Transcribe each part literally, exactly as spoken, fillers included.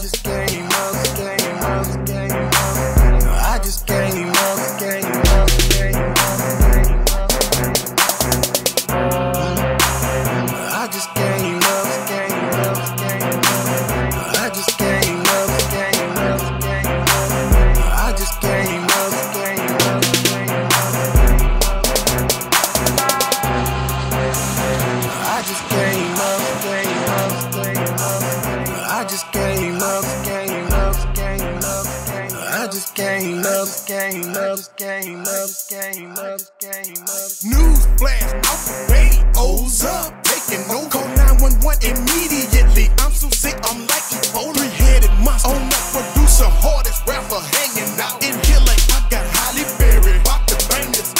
just can't enough, can't enough, can't enough. No, I just can't enough, can't enough, can't enough. No, I just can't enough, can't enough, can't enough. No, I just can't enough, can't enough, can't enough. No, I just can't enough, can't enough, can't enough. No, I just can't enough, can't enough, can't enough. I just can't enough, can't enough, can't enough, can't enough. I just can't enough, can't enough, can't enough, can't enough, can't enough. News flash, off the radio's up, taking no call nine one one immediately. I'm so sick, I'm like Ebola, headed monster. On that producer, hardest rapper hanging out in here like I got Halle Berry, rock the bangers.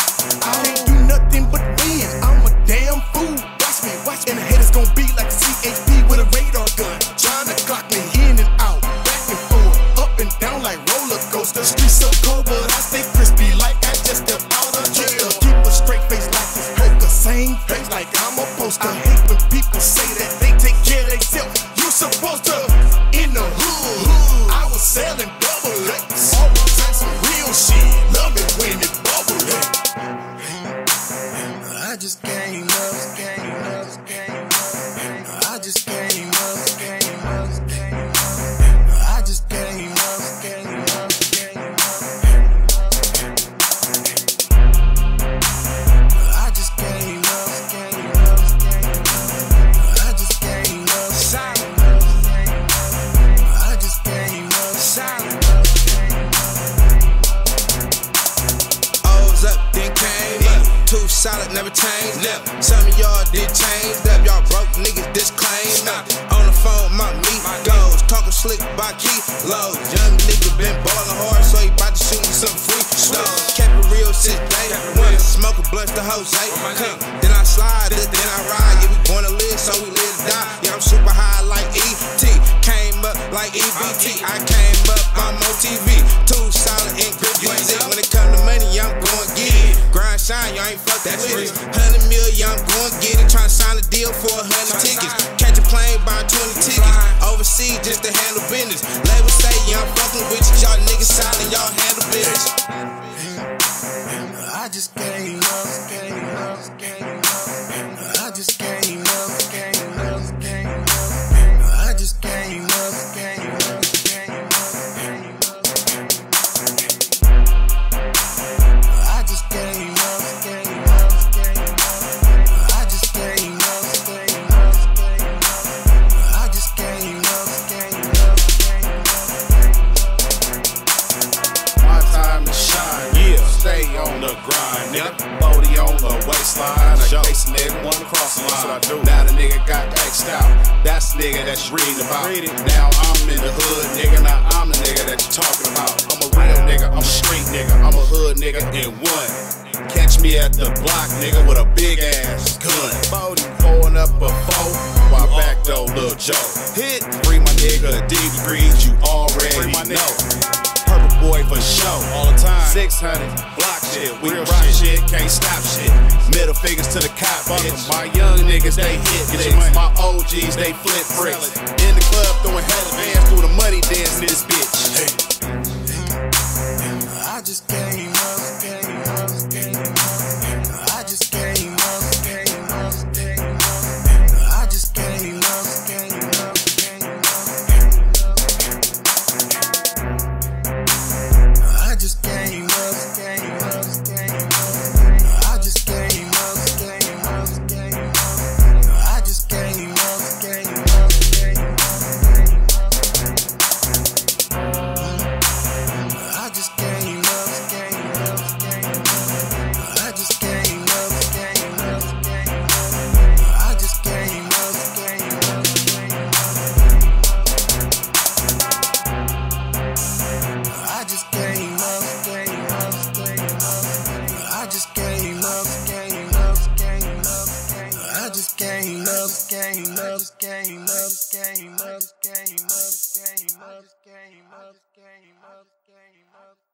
I ain't do nothing but win. I'm a damn fool. Watch me, watch me, and the haters gon' be like C H P with a radar gun. The streets so cold, but I stay crispy like I just stepped out of jail. Keep a straight face like this poker, same face like I'm a poster. I hate when people say that they take care of themselves. You supposed to. In the hood, I was selling double X. Always had some real shit, love it when it bubble up. I just can't enough, can't enough, can't enough. I just can't enough, can't enough, can't enough. I just can't enough, can't enough. Too solid, never changed up. Some of y'all did change up. Y'all broke niggas disclaimed up. On the phone, my meat goes. Talking slick by Keith Lowe. Young nigga been ballin' hard, so he bout to shoot me some free stones. Kept it real since day one. Smoke a blunt to Jose. Come, then I slide it, then I ride. Yeah, we born to live, so we live to die. Yeah, I'm super high like E T Came up like E B T. I came up, I'm on T V. Too solid and grip music. When it come to money, I'm gon' get it. Grind, shine, y'all ain't fuck that shit. Hundred million, I'm gon' get it. Tryna sign a deal for a hundred tickets. Catch a plane, buy twenty tickets. Overseas just to handle business. Label say, yeah, I'm fucking with you. Y'all niggas silent, y'all handle business. I just can't enough, can't enough, can't enough. I just can't enough, can't enough, can't enough. I just can't enough, can't enough. On the grind, nigga. Body on the waistline, like facing everyone across the line. That's what I do. Now the nigga got axed out. That's the nigga that you reading about. Read it. Now I'm in the hood, nigga. Now I'm the nigga that you talking about. I'm a real nigga. I'm a street nigga. I'm a hood nigga in one. Catch me at the block, nigga, with a big ass gun. Body pulling up a foe. Why back though, Lil Joe? Hit. Free my nigga, D Degrees. You already know. Purple boy for show, all the time. six hundred, block shit, we real rock shit. shit, can't stop shit. Middle fingers to the cop, bitch. My young niggas, they hit this. My O Gs, they flip bricks. In the club, throwing hella bands through the money dance in this bitch. Hey. I just can't enough, can't enough, can't enough. I just can't enough, can't enough, can't enough. I just can't enough, can't enough. Game up, game up, game up, game up, game up, game up, game up, game up, game up.